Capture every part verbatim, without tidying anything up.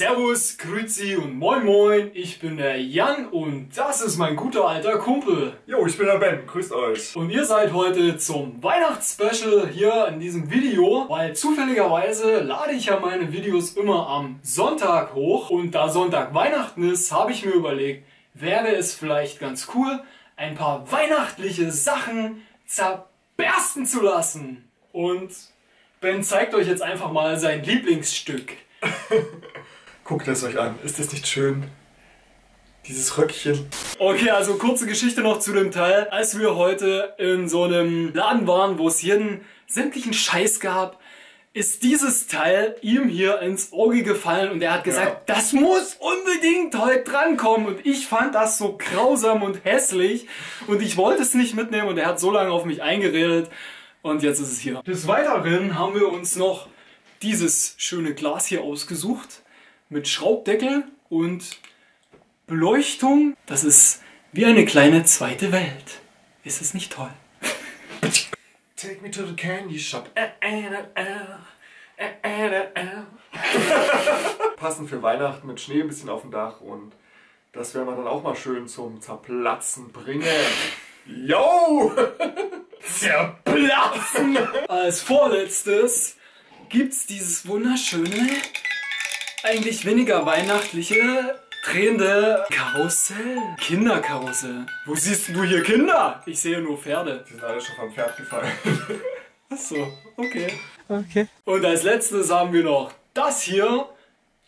Servus, Grüezi und Moin Moin, ich bin der Jan und das ist mein guter alter Kumpel. Jo, ich bin der Ben, grüßt euch. Und ihr seid heute zum Weihnachtsspecial hier in diesem Video, weil zufälligerweise lade ich ja meine Videos immer am Sonntag hoch. Und da Sonntag Weihnachten ist, habe ich mir überlegt, wäre es vielleicht ganz cool, ein paar weihnachtliche Sachen zerbersten zu lassen. Und Ben zeigt euch jetzt einfach mal sein Lieblingsstück. Guckt es euch an. Ist das nicht schön? Dieses Röckchen. Okay, also kurze Geschichte noch zu dem Teil. Als wir heute in so einem Laden waren, wo es jeden sämtlichen Scheiß gab, ist dieses Teil ihm hier ins Auge gefallen und er hat gesagt, ja, das muss unbedingt heute drankommen. Und ich fand das so grausam und hässlich und ich wollte es nicht mitnehmen und er hat so lange auf mich eingeredet und jetzt ist es hier. Des Weiteren haben wir uns noch dieses schöne Glas hier ausgesucht mit Schraubdeckel und Beleuchtung. Das ist wie eine kleine zweite Welt. Ist es nicht toll? Take me to the candy shop. Passend für Weihnachten mit Schnee ein bisschen auf dem Dach und das werden wir dann auch mal schön zum Zerplatzen bringen. Yo! Zerplatzen! Als vorletztes gibt's dieses wunderschöne, eigentlich weniger weihnachtliche, drehende Karussell. Kinderkarussell. Wo siehst du hier Kinder? Ich sehe nur Pferde. Die sind alle schon vom Pferd gefallen. Achso, okay. Okay. Und als letztes haben wir noch das hier.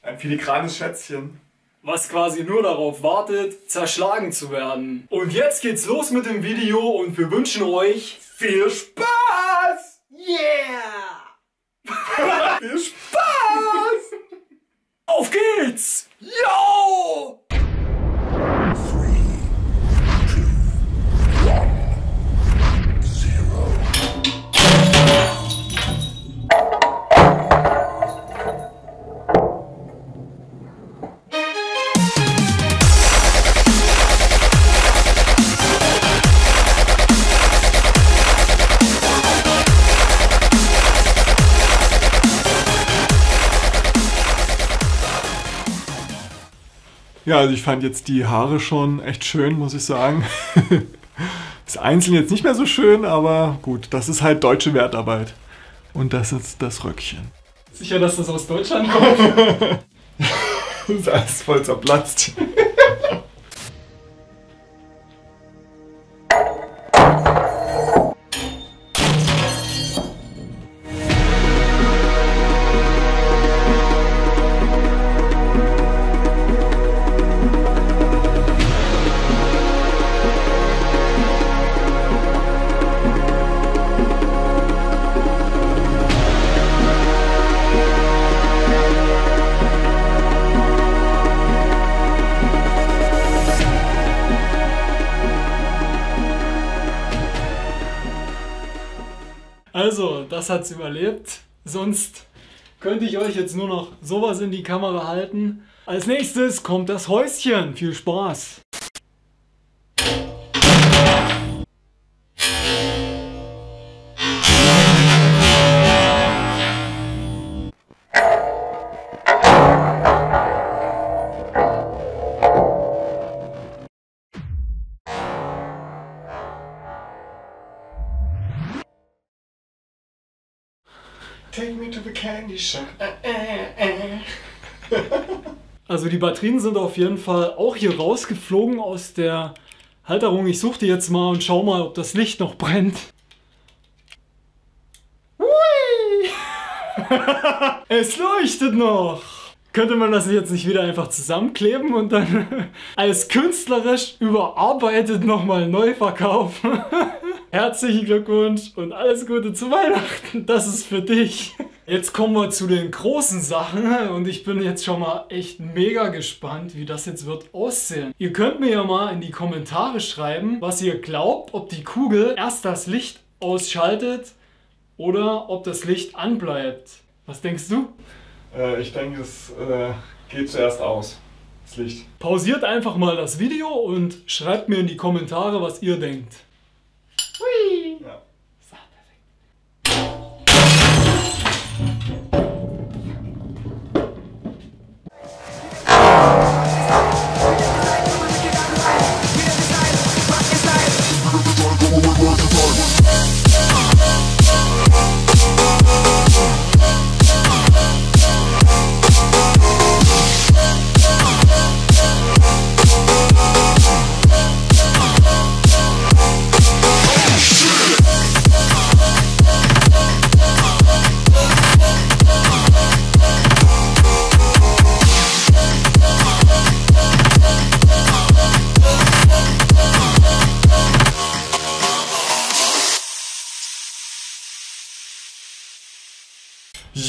Ein filigranes Schätzchen. Was quasi nur darauf wartet, zerschlagen zu werden. Und jetzt geht's los mit dem Video und wir wünschen euch viel Spaß! Yeah! Viel Spaß! Auf geht's! Yo! Ja, also ich fand jetzt die Haare schon echt schön, muss ich sagen. Das Einzelne jetzt nicht mehr so schön, aber gut, das ist halt deutsche Wertarbeit. Und das ist das Röckchen. Sicher, dass das aus Deutschland kommt? Das ist alles voll zerplatzt. Also, das hat's überlebt. Sonst könnte ich euch jetzt nur noch sowas in die Kamera halten. Als nächstes kommt das Häuschen. Viel Spaß! Take me to the candy shop. Also die Batterien sind auf jeden Fall auch hier rausgeflogen aus der Halterung. Ich suche die jetzt mal und schau mal, ob das Licht noch brennt. Hui! Es leuchtet noch! Könnte man das jetzt nicht wieder einfach zusammenkleben und dann als künstlerisch überarbeitet nochmal neu verkaufen? Herzlichen Glückwunsch und alles Gute zu Weihnachten. Das ist für dich. Jetzt kommen wir zu den großen Sachen und ich bin jetzt schon mal echt mega gespannt, wie das jetzt wird aussehen. Ihr könnt mir ja mal in die Kommentare schreiben, was ihr glaubt, ob die Kugel erst das Licht ausschaltet oder ob das Licht anbleibt. Was denkst du? Äh, ich denke, es äh, geht zuerst aus. Das Licht. Pausiert einfach mal das Video und schreibt mir in die Kommentare, was ihr denkt. Hui! Ja. So, perfekt.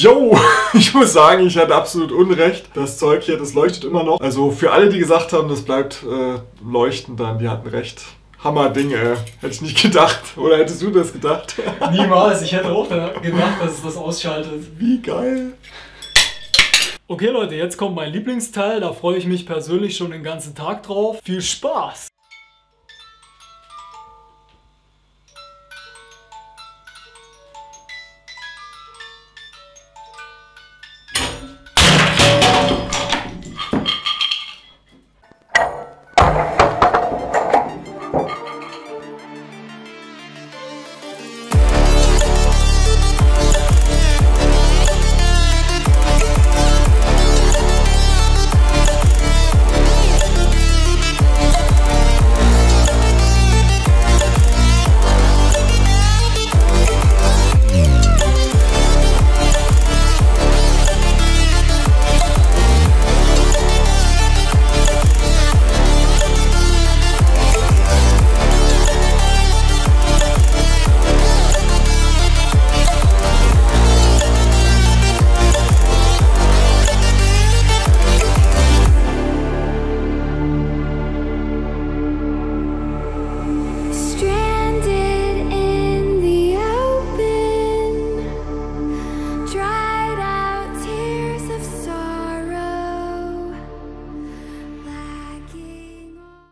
Yo, ich muss sagen, ich hatte absolut Unrecht. Das Zeug hier, das leuchtet immer noch. Also für alle, die gesagt haben, das bleibt äh, leuchten dann, die hatten recht. Hammer-Ding, ey. Hätte ich nicht gedacht. Oder hättest du das gedacht? Niemals. Ich hätte auch gedacht, dass es das ausschaltet. Wie geil. Okay, Leute, jetzt kommt mein Lieblingsteil. Da freue ich mich persönlich schon den ganzen Tag drauf. Viel Spaß!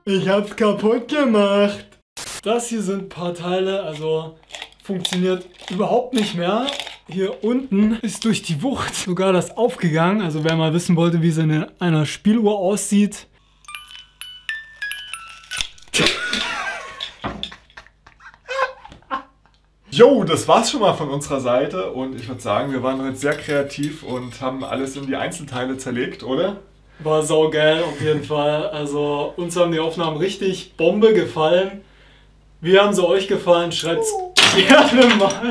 Ich hab's kaputt gemacht. Das hier sind ein paar Teile, also funktioniert überhaupt nicht mehr. Hier unten ist durch die Wucht sogar das aufgegangen. Also wer mal wissen wollte, wie es in einer Spieluhr aussieht. Jo, das war's schon mal von unserer Seite und ich würde sagen, wir waren heute sehr kreativ und haben alles in die Einzelteile zerlegt, oder? War saugeil auf jeden Fall. Also uns haben die Aufnahmen richtig Bombe gefallen. Wie haben sie euch gefallen? Schreibt's gerne mal.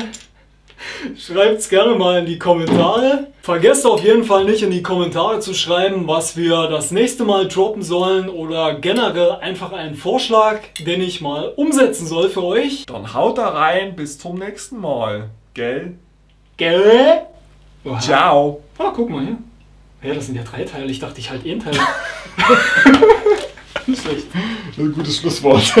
Schreibt's gerne mal in die Kommentare. Vergesst auf jeden Fall nicht, in die Kommentare zu schreiben, was wir das nächste Mal droppen sollen oder generell einfach einen Vorschlag, den ich mal umsetzen soll für euch. Dann haut da rein, bis zum nächsten Mal. Gell? Gell? Wow. Ciao. Ah, guck mal hier. Ja, das sind ja drei Teile. Ich dachte, ich halt eh ein Teil. Nicht schlecht. Ein gutes Schlusswort.